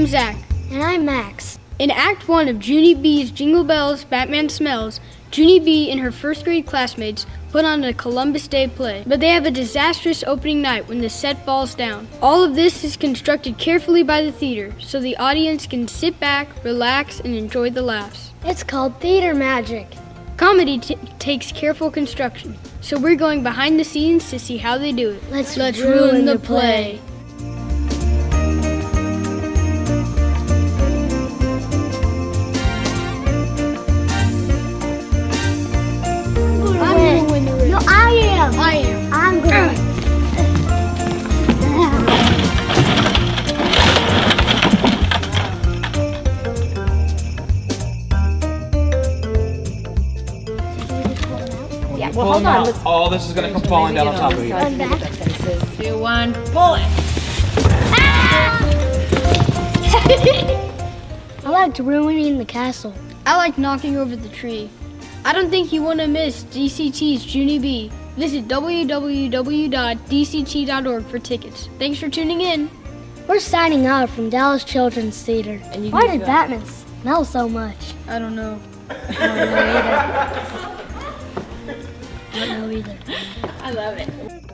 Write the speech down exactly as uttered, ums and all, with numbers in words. I'm Zach. And I'm Max. In Act one of Junie B.'s Jingle Bells, Batman Smells, Junie B. and her first grade classmates put on a Columbus Day play, but they have a disastrous opening night when the set falls down. All of this is constructed carefully by the theater, so the audience can sit back, relax, and enjoy the laughs. It's called theater magic. Comedy t takes careful construction, so we're going behind the scenes to see how they do it. Let's, Let's ruin, ruin the play. play. No, I am. I am. I'm going. Yeah. Well, hold on. All this is gonna come falling down on top of you. Two, one, pull it. Ah! I liked ruining the castle. I like knocking over the tree. I don't think you want to miss D C T's Junie B. Visit w w w dot d c t dot org for tickets. Thanks for tuning in. We're signing out from Dallas Children's Theater. And you Why did Batman smell so much? I don't know. I don't know either. I don't know either. I love it.